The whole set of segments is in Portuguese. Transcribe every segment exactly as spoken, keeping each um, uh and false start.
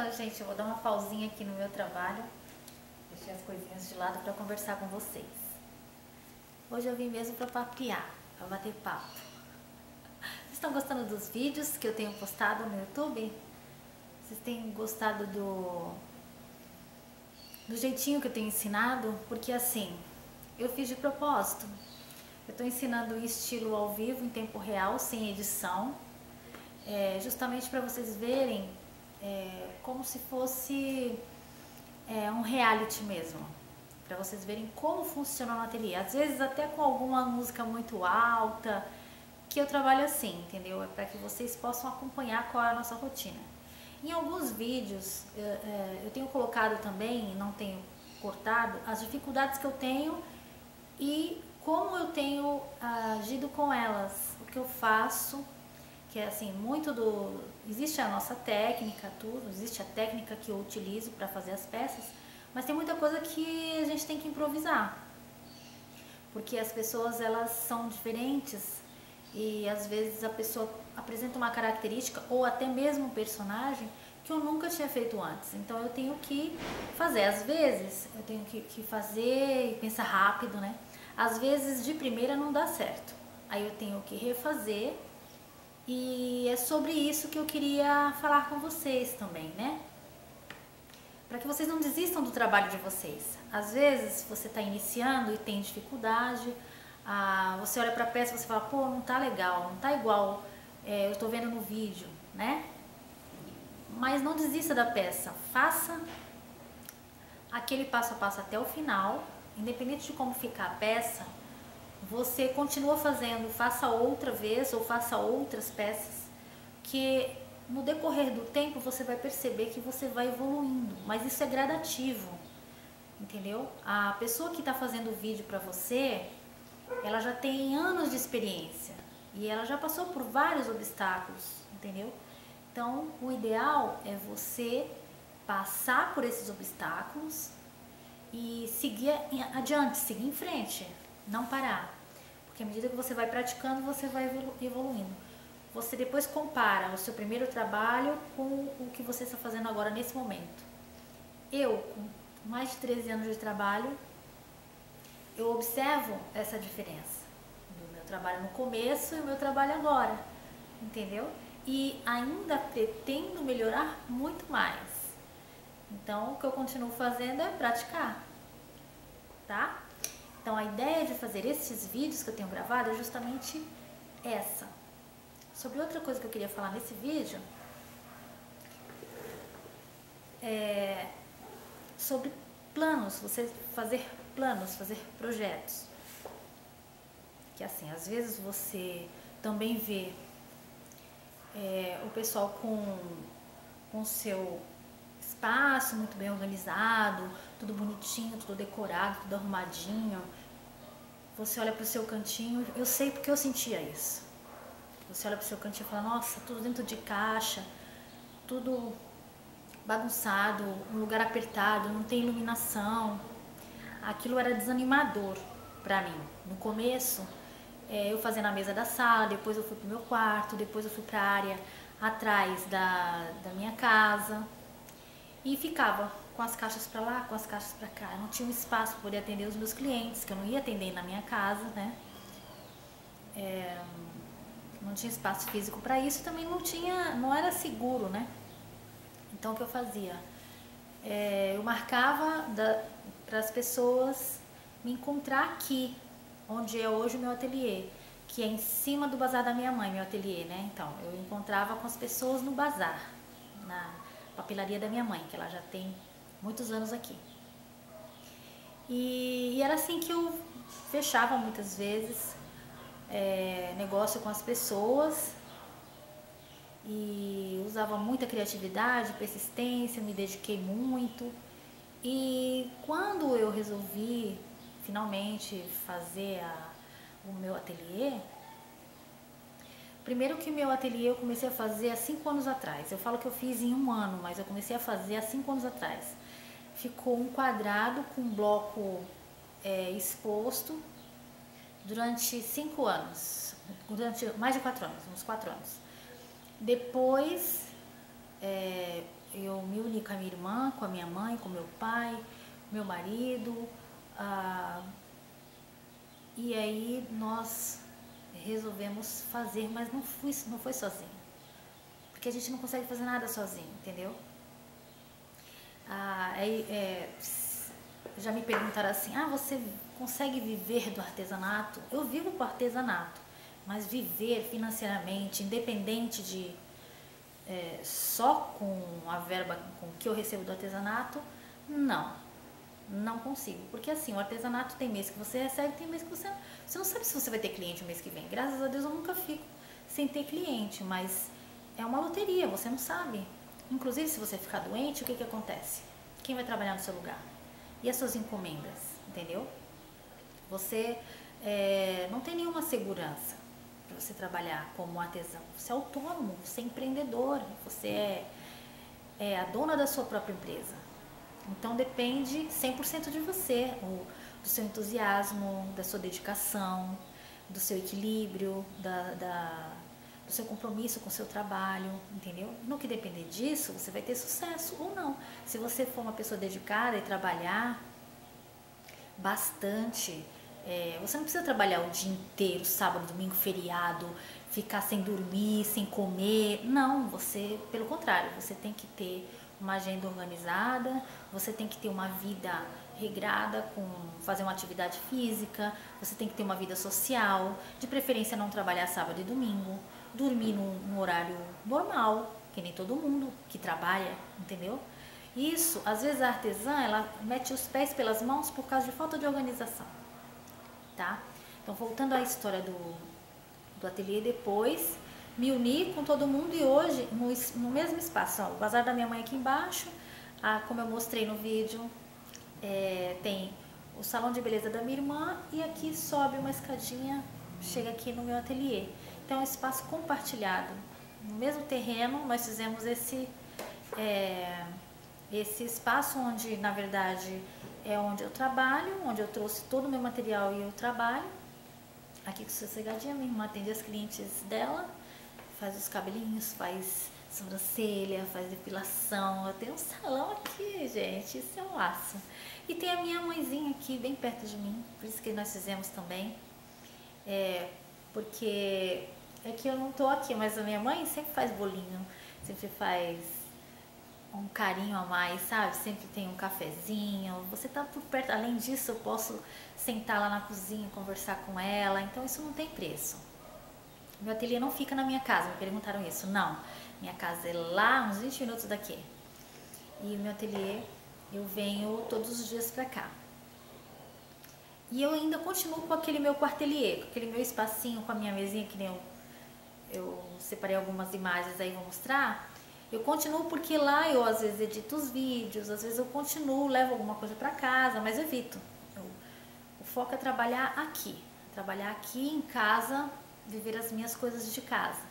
Então, gente, eu vou dar uma pausinha aqui no meu trabalho. Deixei as coisinhas de lado para conversar com vocês. Hoje eu vim mesmo para papiar, para bater papo. Vocês estão gostando dos vídeos que eu tenho postado no YouTube? Vocês têm gostado do, do jeitinho que eu tenho ensinado? Porque assim, eu fiz de propósito. Eu estou ensinando o estilo ao vivo, em tempo real, sem edição. É, justamente para vocês verem... É, como se fosse é, um reality mesmo, para vocês verem como funciona o ateliê. Às vezes até com alguma música muito alta, que eu trabalho assim, entendeu? É para que vocês possam acompanhar qual é a nossa rotina. Em alguns vídeos eu, é, eu tenho colocado também, não tenho cortado, as dificuldades que eu tenho e como eu tenho agido com elas, o que eu faço. Que é assim, muito do... Existe a nossa técnica, tudo, existe a técnica que eu utilizo para fazer as peças, mas tem muita coisa que a gente tem que improvisar. Porque as pessoas, elas são diferentes e às vezes a pessoa apresenta uma característica ou até mesmo um personagem que eu nunca tinha feito antes. Então eu tenho que fazer, às vezes, eu tenho que, que fazer e pensar rápido, né? Às vezes de primeira não dá certo, aí eu tenho que refazer. E é sobre isso que eu queria falar com vocês também, né? Para que vocês não desistam do trabalho de vocês. Às vezes você está iniciando e tem dificuldade, ah, você olha para a peça e você fala, pô, não tá legal, não tá igual, é, eu estou vendo no vídeo, né? Mas não desista da peça, faça aquele passo a passo até o final, independente de como ficar a peça. Você continua fazendo, faça outra vez ou faça outras peças, que no decorrer do tempo você vai perceber que você vai evoluindo, mas isso é gradativo, entendeu? A pessoa que está fazendo o vídeo para você, ela já tem anos de experiência e ela já passou por vários obstáculos, entendeu? Então, o ideal é você passar por esses obstáculos e seguir adiante, seguir em frente. Não parar, porque à medida que você vai praticando, você vai evoluindo. Você depois compara o seu primeiro trabalho com o que você está fazendo agora nesse momento. Eu, com mais de treze anos de trabalho, eu observo essa diferença do meu trabalho no começo e o meu trabalho agora, entendeu? E ainda pretendo melhorar muito mais. Então, o que eu continuo fazendo é praticar, tá? Então, a ideia de fazer esses vídeos que eu tenho gravado é justamente essa. Sobre outra coisa que eu queria falar nesse vídeo, é sobre planos, você fazer planos, fazer projetos. Que assim, às vezes você também vê é, o pessoal com o seu espaço muito bem organizado, tudo bonitinho, tudo decorado, tudo arrumadinho. Você olha para o seu cantinho, eu sei porque eu sentia isso. Você olha para o seu cantinho e fala, nossa, tudo dentro de caixa, tudo bagunçado, um lugar apertado, não tem iluminação. Aquilo era desanimador para mim. No começo, é, eu fazia na mesa da sala, depois eu fui para o meu quarto, depois eu fui para a área atrás da, da minha casa. E ficava com as caixas para lá, com as caixas para cá. Eu não tinha um espaço para poder atender os meus clientes, que eu não ia atender na minha casa, né? É, não tinha espaço físico para isso, também não tinha, não era seguro, né? Então o que eu fazia? É, eu marcava para as pessoas me encontrar aqui, onde é hoje o meu ateliê, que é em cima do bazar da minha mãe, meu ateliê, né? Então eu encontrava com as pessoas no bazar, na papelaria da minha mãe, que ela já tem muitos anos aqui. E, e era assim que eu fechava muitas vezes é, negócio com as pessoas e usava muita criatividade, persistência, me dediquei muito. E quando eu resolvi finalmente fazer a, o meu ateliê, primeiro que o meu ateliê eu comecei a fazer há cinco anos atrás. Eu falo que eu fiz em um ano, mas eu comecei a fazer há cinco anos atrás. Ficou um quadrado com um bloco é, exposto durante cinco anos, durante mais de quatro anos, uns quatro anos. Depois é, eu me uni minha irmã, com a minha mãe, com meu pai, meu marido. Ah, e aí nós resolvemos fazer, mas não, fui, não foi sozinho. Porque a gente não consegue fazer nada sozinho, entendeu? Ah, aí, é, já me perguntaram assim, ah, você consegue viver do artesanato? Eu vivo com artesanato, mas viver financeiramente, independente de... É, só com a verba com que eu recebo do artesanato, não, não consigo. Porque assim, o artesanato tem mês que você recebe, tem mês que você não, você não sabe se você vai ter cliente o mês que vem. Graças a Deus eu nunca fico sem ter cliente, mas é uma loteria, você não sabe. Inclusive se você ficar doente, o que que acontece? Quem vai trabalhar no seu lugar? E as suas encomendas, entendeu? Você é, não tem nenhuma segurança para você trabalhar como artesão. Você é autônomo, você é empreendedor, você é, é a dona da sua própria empresa. Então depende cem por cento de você, o, do seu entusiasmo, da sua dedicação, do seu equilíbrio, da, da, do seu compromisso com o seu trabalho, entendeu? No que depender disso, você vai ter sucesso ou não. Se você for uma pessoa dedicada e trabalhar bastante, É, você não precisa trabalhar o dia inteiro, sábado, domingo, feriado, ficar sem dormir, sem comer. Não, você, pelo contrário, você tem que ter uma agenda organizada, você tem que ter uma vida regrada, com fazer uma atividade física, você tem que ter uma vida social, de preferência não trabalhar sábado e domingo, dormir num, num horário normal, que nem todo mundo que trabalha, entendeu? Isso, às vezes a artesã, ela mete os pés pelas mãos por causa de falta de organização. Tá? Então, voltando à história do, do ateliê, depois me uni com todo mundo e hoje, no, no mesmo espaço, ó, o bazar da minha mãe aqui embaixo, a, como eu mostrei no vídeo, é, tem o salão de beleza da minha irmã e aqui sobe uma escadinha, chega aqui no meu ateliê. Então, é um espaço compartilhado. No mesmo terreno, nós fizemos esse, é, esse espaço onde, na verdade, é onde eu trabalho, onde eu trouxe todo o meu material e eu trabalho. Aqui com sossegadinha, minha irmã atende as clientes dela, faz os cabelinhos, faz sobrancelha, faz depilação. Eu tenho um salão aqui, gente, isso é um laço. E tem a minha mãezinha aqui, bem perto de mim, por isso que nós fizemos também. É, porque é que eu não tô aqui, mas a minha mãe sempre faz bolinho, sempre faz um carinho a mais, sabe? Sempre tem um cafezinho, você tá por perto. Além disso, eu posso sentar lá na cozinha, conversar com ela, então isso não tem preço. Meu ateliê não fica na minha casa, me perguntaram isso. Não, minha casa é lá, uns vinte minutos daqui. E o meu ateliê, eu venho todos os dias pra cá. E eu ainda continuo com aquele meu quarteliê, com aquele meu espacinho, com a minha mesinha, que nem eu, eu separei algumas imagens aí, vou mostrar. Eu continuo porque lá eu às vezes edito os vídeos, às vezes eu continuo, levo alguma coisa para casa, mas evito. Eu, o foco é trabalhar aqui, trabalhar aqui em casa, viver as minhas coisas de casa.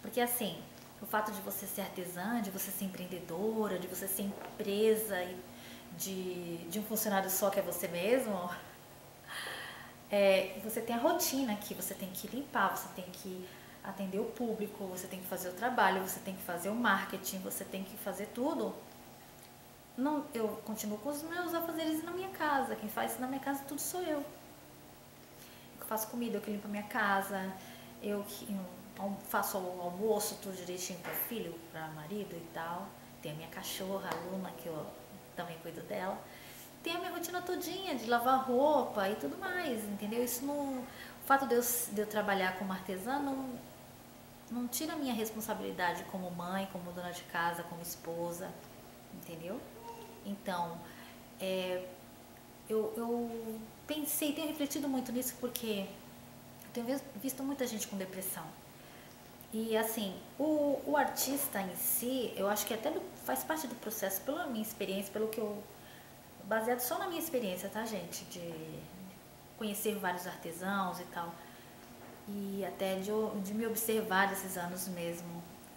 Porque assim, o fato de você ser artesã, de você ser empreendedora, de você ser empresa, e de, de um funcionário só que é você mesmo, é, você tem a rotina aqui, você tem que limpar, você tem que atender o público, você tem que fazer o trabalho, você tem que fazer o marketing, você tem que fazer tudo. Não, eu continuo com os meus afazeres na minha casa, quem faz isso na minha casa tudo sou eu. Eu faço comida, eu que limpo a minha casa, eu que eu faço o almoço, tudo direitinho para filho, para marido e tal. Tem a minha cachorra, a Luna, que eu também cuido dela. Tem a minha rotina todinha de lavar roupa e tudo mais, entendeu? Isso não... O fato de eu, de eu trabalhar como artesã não, não tira a minha responsabilidade como mãe, como dona de casa, como esposa, entendeu? Então, é, eu, eu pensei, tenho refletido muito nisso porque eu tenho visto muita gente com depressão. E assim, o, o artista em si, eu acho que até do, faz parte do processo, pela minha experiência, pelo que eu... Baseado só na minha experiência, tá, gente? De conhecer vários artesãos e tal, e até de, de me observar esses anos mesmo.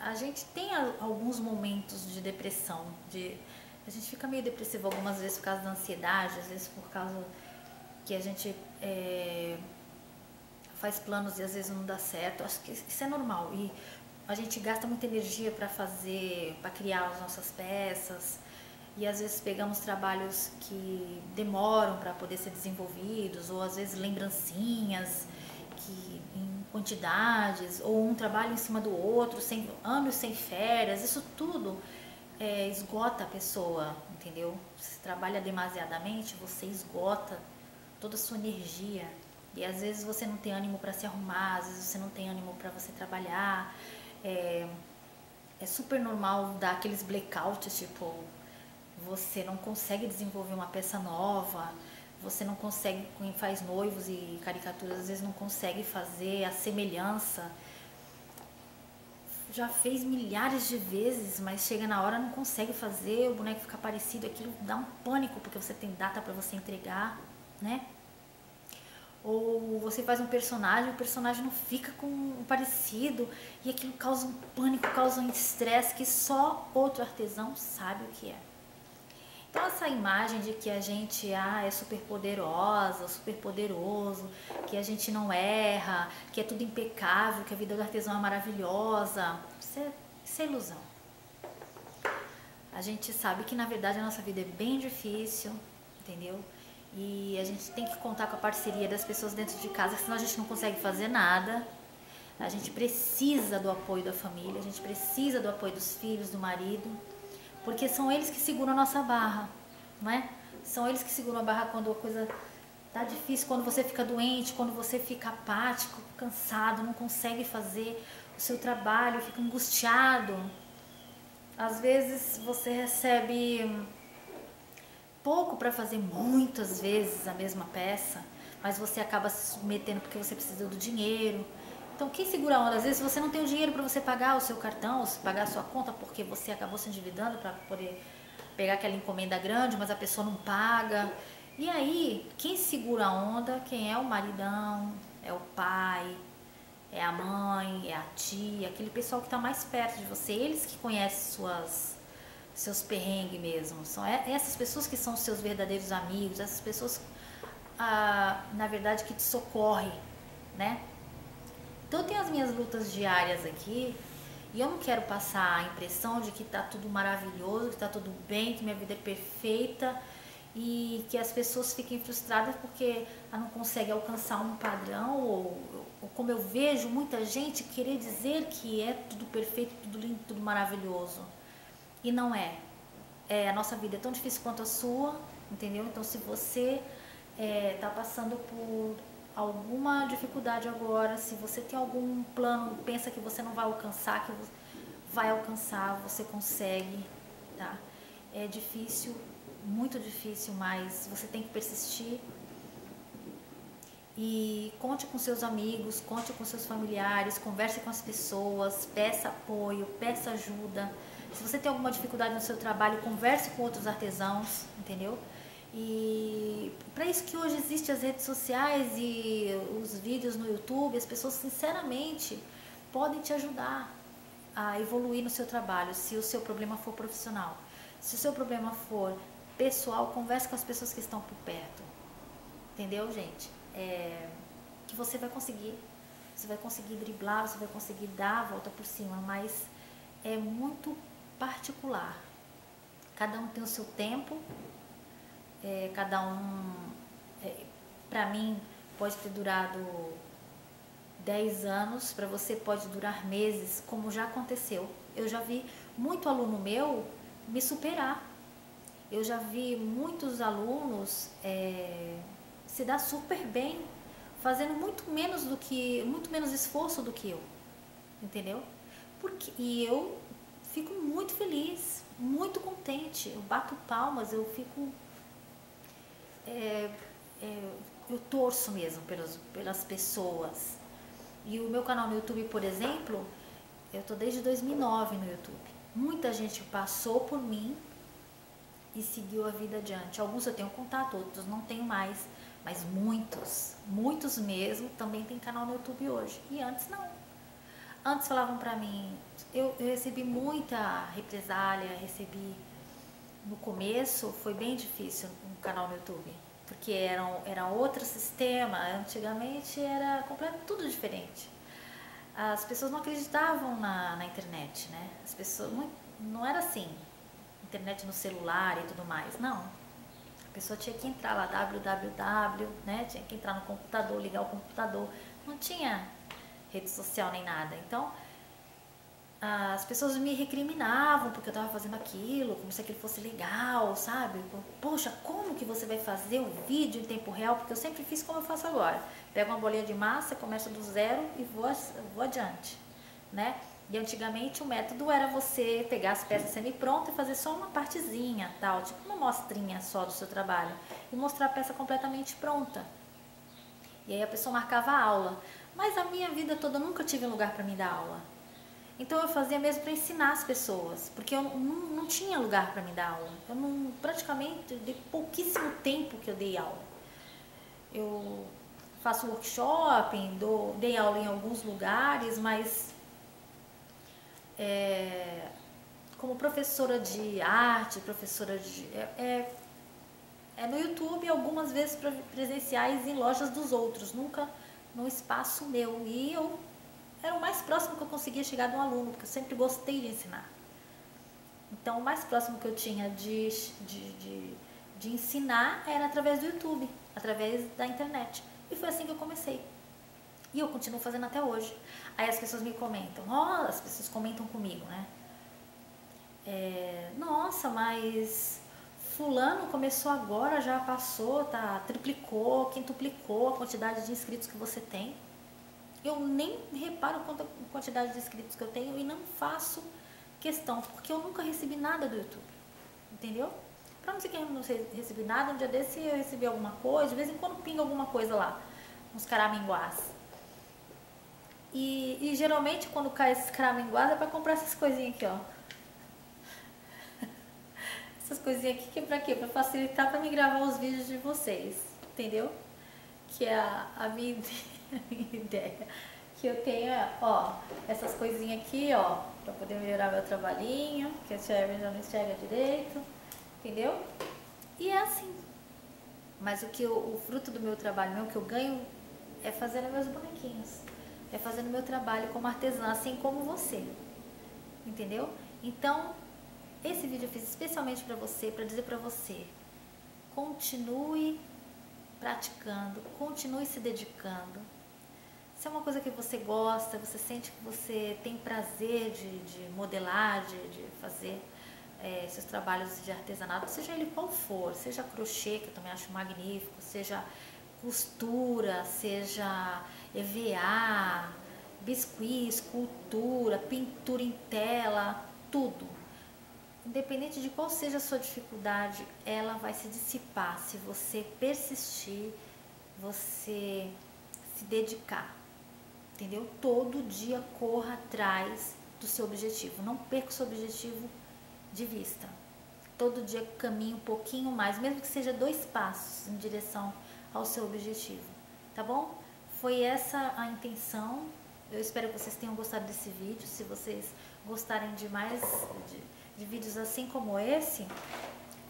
A gente tem a, alguns momentos de depressão, de, a gente fica meio depressivo algumas vezes por causa da ansiedade, às vezes por causa que a gente é, faz planos e às vezes não dá certo. Acho que isso é normal e a gente gasta muita energia para fazer, para criar as nossas peças, e às vezes pegamos trabalhos que demoram para poder ser desenvolvidos, ou às vezes lembrancinhas que, em quantidades, ou um trabalho em cima do outro, sem, anos sem férias, isso tudo é, esgota a pessoa, entendeu? Se trabalha demasiadamente, você esgota toda a sua energia. E às vezes você não tem ânimo para se arrumar, às vezes você não tem ânimo para você trabalhar. É, é super normal dar aqueles blackouts, tipo, você não consegue desenvolver uma peça nova, você não consegue, quem faz noivos e caricaturas, às vezes não consegue fazer a semelhança. Já fez milhares de vezes, mas chega na hora, não consegue fazer, o boneco fica parecido, aquilo dá um pânico, porque você tem data para você entregar, né? Ou você faz um personagem, o personagem não fica com um parecido, e aquilo causa um pânico, causa um estresse que só outro artesão sabe o que é. Então essa imagem de que a gente ah, é super poderosa, super poderoso, que a gente não erra, que é tudo impecável, que a vida do artesão é maravilhosa, isso é, isso é ilusão. A gente sabe que na verdade a nossa vida é bem difícil, entendeu? E a gente tem que contar com a parceria das pessoas dentro de casa, senão a gente não consegue fazer nada. A gente precisa do apoio da família, a gente precisa do apoio dos filhos, do marido, porque são eles que seguram a nossa barra, não é? São eles que seguram a barra quando a coisa tá difícil, quando você fica doente, quando você fica apático, cansado, não consegue fazer o seu trabalho, fica angustiado. Às vezes você recebe pouco para fazer muitas vezes a mesma peça, mas você acaba se submetendo porque você precisa do dinheiro. Então quem segura a onda? Às vezes você não tem o dinheiro para você pagar o seu cartão, ou pagar a sua conta, porque você acabou se endividando para poder pegar aquela encomenda grande, mas a pessoa não paga. E aí, quem segura a onda? Quem é o maridão, é o pai, é a mãe, é a tia, aquele pessoal que está mais perto de você, eles que conhecem suas... seus perrengues mesmo, são essas pessoas que são seus verdadeiros amigos, essas pessoas, ah, na verdade, que te socorrem, né? Então eu tenho as minhas lutas diárias aqui, e eu não quero passar a impressão de que tá tudo maravilhoso, que tá tudo bem, que minha vida é perfeita, e que as pessoas fiquem frustradas porque ela não consegue alcançar um padrão, ou, ou como eu vejo muita gente querer dizer que é tudo perfeito, tudo lindo, tudo maravilhoso. E não é. É, a nossa vida é tão difícil quanto a sua, entendeu? Então se você é, tá passando por alguma dificuldade agora, se você tem algum plano, pensa que você não vai alcançar, que vai alcançar, você consegue, tá? É difícil, muito difícil, mas você tem que persistir. E conte com seus amigos, conte com seus familiares, converse com as pessoas, peça apoio, peça ajuda. Se você tem alguma dificuldade no seu trabalho, converse com outros artesãos, entendeu? E para isso que hoje existem as redes sociais e os vídeos no YouTube, as pessoas sinceramente podem te ajudar a evoluir no seu trabalho, se o seu problema for profissional. Se o seu problema for pessoal, converse com as pessoas que estão por perto, entendeu, gente? É, que você vai conseguir, você vai conseguir driblar, você vai conseguir dar a volta por cima, mas é muito particular. Cada um tem o seu tempo, é, cada um, é, para mim, pode ter durado dez anos, para você pode durar meses, como já aconteceu. Eu já vi muito aluno meu me superar, eu já vi muitos alunos é, se dar super bem, fazendo muito menos do que, muito menos esforço do que eu, entendeu? Porque, e eu fico muito feliz, muito contente, eu bato palmas, eu fico, é, é, eu torço mesmo pelas, pelas pessoas. E o meu canal no YouTube, por exemplo, eu tô desde dois mil e nove no YouTube, muita gente passou por mim e seguiu a vida adiante. Alguns eu tenho contato, outros não tenho mais, mas muitos, muitos mesmo, também tem canal no YouTube hoje, e antes não. Antes falavam pra mim, eu, eu recebi muita represália, recebi, no começo foi bem difícil um canal no YouTube, porque era, era outro sistema, antigamente era completo, tudo diferente. As pessoas não acreditavam na, na internet, né? As pessoas, não, não era assim, internet no celular e tudo mais, não. A pessoa tinha que entrar lá, www, né? Tinha que entrar no computador, ligar o computador, não tinha rede social nem nada. Então, as pessoas me recriminavam porque eu estava fazendo aquilo, como se aquilo fosse legal, sabe? Poxa, como que você vai fazer o vídeo em tempo real? Porque eu sempre fiz como eu faço agora. Pego uma bolinha de massa, começo do zero e vou, vou adiante, né? E antigamente o método era você pegar as peças semi-prontas e fazer só uma partezinha, tal, tipo uma mostrinha só do seu trabalho. E mostrar a peça completamente pronta. E aí a pessoa marcava a aula. Mas a minha vida toda eu nunca tive um lugar para me dar aula. Então eu fazia mesmo para ensinar as pessoas, porque eu não, não tinha lugar para me dar aula. Eu não, praticamente, de pouquíssimo tempo que eu dei aula. Eu faço workshop, dou, dei aula em alguns lugares, mas é, como professora de arte, professora de... É, é, é no YouTube, algumas vezes presenciais em lojas dos outros, nunca num espaço meu. E eu... era o mais próximo que eu conseguia chegar de um aluno, porque eu sempre gostei de ensinar. Então, o mais próximo que eu tinha de, de, de, de ensinar era através do YouTube, através da internet. E foi assim que eu comecei. E eu continuo fazendo até hoje. Aí as pessoas me comentam, ó, as pessoas comentam comigo, né? É, nossa, mas fulano começou agora, já passou, tá, triplicou, quintuplicou a quantidade de inscritos que você tem. Eu nem reparo quanta quantidade de inscritos que eu tenho e não faço questão, porque eu nunca recebi nada do YouTube, entendeu? Pra não ser que eu não recebi nada, um dia desse eu recebi alguma coisa, de vez em quando pinga alguma coisa lá, uns caraminguás. E, e geralmente quando cai esses caraminguás é pra comprar essas coisinhas aqui, ó. Essas coisinhas aqui que é pra quê? Pra facilitar pra me gravar os vídeos de vocês, entendeu? Que é a, a minha... ideia que eu tenho, ó, essas coisinhas aqui, ó, pra poder melhorar meu trabalhinho, que a Cherry já não enxerga direito, entendeu? E é assim. Mas o que eu, o fruto do meu trabalho, o que eu ganho é fazendo meus bonequinhos, é fazendo meu trabalho como artesã, assim como você, entendeu? Então, esse vídeo eu fiz especialmente pra você, pra dizer pra você, continue praticando, continue se dedicando. Se é uma coisa que você gosta, você sente que você tem prazer de, de modelar, de, de fazer é, seus trabalhos de artesanato, seja ele qual for, seja crochê, que eu também acho magnífico, seja costura, seja E V A, biscuit, escultura, pintura em tela, tudo. Independente de qual seja a sua dificuldade, ela vai se dissipar se você persistir, você... se dedicar, entendeu? Todo dia corra atrás do seu objetivo, não perca o seu objetivo de vista. Todo dia caminhe um pouquinho mais, mesmo que seja dois passos em direção ao seu objetivo, tá bom? Foi essa a intenção, eu espero que vocês tenham gostado desse vídeo. Se vocês gostarem de mais de, de vídeos assim como esse, se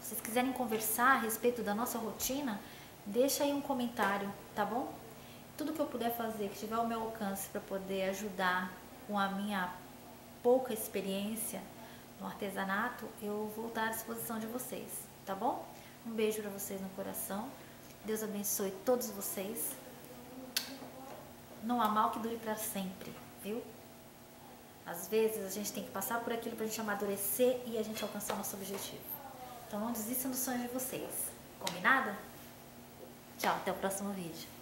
vocês quiserem conversar a respeito da nossa rotina, deixa aí um comentário, tá bom? Tudo que eu puder fazer, que tiver ao meu alcance para poder ajudar com a minha pouca experiência no artesanato, eu vou estar à disposição de vocês, tá bom? Um beijo para vocês no coração. Deus abençoe todos vocês. Não há mal que dure para sempre, viu? Às vezes a gente tem que passar por aquilo para a gente amadurecer e a gente alcançar o nosso objetivo. Então não desistam dos sonhos de vocês. Combinado? Tchau, até o próximo vídeo.